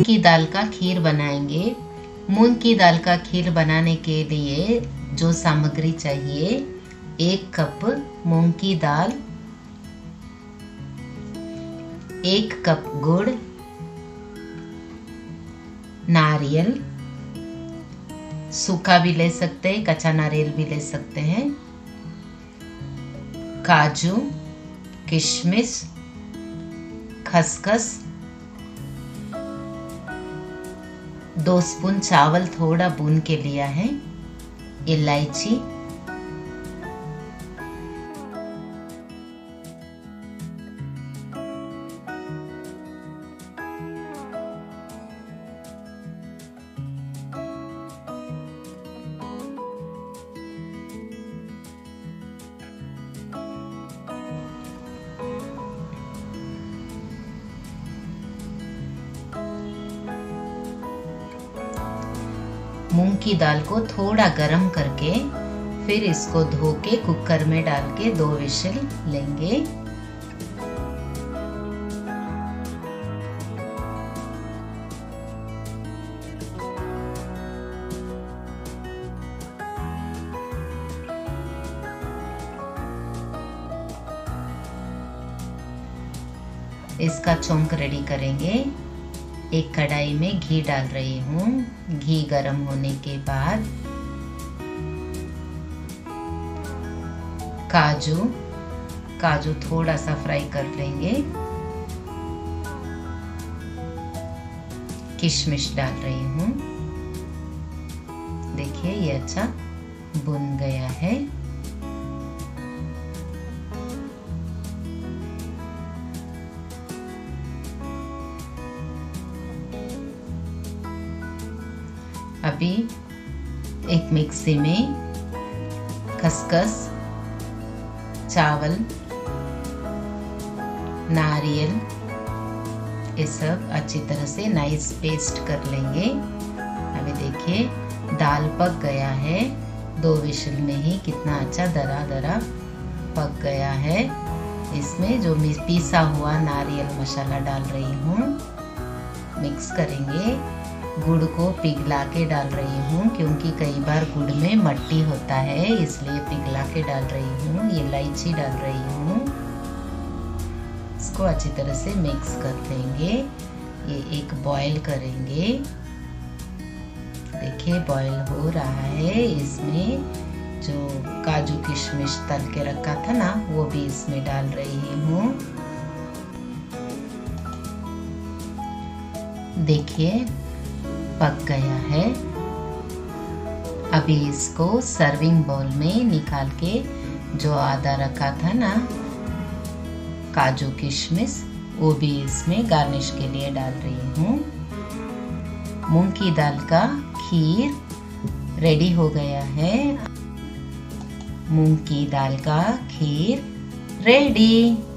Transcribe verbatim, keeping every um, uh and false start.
मूंग की दाल का खीर बनाएंगे। मूंग की दाल का खीर बनाने के लिए जो सामग्री चाहिए, एक कप मूंग की दाल, एक कप गुड़, नारियल, सूखा भी ले सकते हैं, कच्चा नारियल भी ले सकते हैं, काजू, किशमिश, खसखस, दो स्पून चावल थोड़ा भून के लिया है, इलायची, मूंग की दाल को थोड़ा गरम करके फिर इसको धो के कुकर में डाल के दो विशिल लेंगे। इसका चोंक रेडी करेंगे। एक कढ़ाई में घी डाल रही हूँ। घी गरम होने के बाद काजू काजू थोड़ा सा फ्राई कर लेंगे। किशमिश डाल रही हूँ। देखिए ये अच्छा भुन गया है। अभी एक मिक्सी में खसखस, चावल, नारियल ये सब अच्छी तरह से नाइस पेस्ट कर लेंगे। अभी देखिए दाल पक गया है। दो विशल में ही कितना अच्छा दरा दरा पक गया है। इसमें जो पीसा हुआ नारियल मसाला डाल रही हूँ, मिक्स करेंगे। गुड़ को पिघला के डाल रही हूँ क्योंकि कई बार गुड़ में मट्टी होता है, इसलिए पिघला के डाल रही हूँ। इलायची डाल रही हूँ। इसको अच्छी तरह से मिक्स कर लेंगे। ये एक बॉईल करेंगे। देखिए बॉईल हो रहा है। इसमें जो काजू किशमिश तल के रखा था ना, वो भी इसमें डाल रही हूँ। देखिए पक गया है। अभी इसको सर्विंग बाउल में निकाल के जो आधा रखा था ना काजू किशमिश, वो भी इसमें गार्निश के लिए डाल रही हूँ। मूंग की दाल का खीर रेडी हो गया है। मूंग की दाल का खीर रेडी।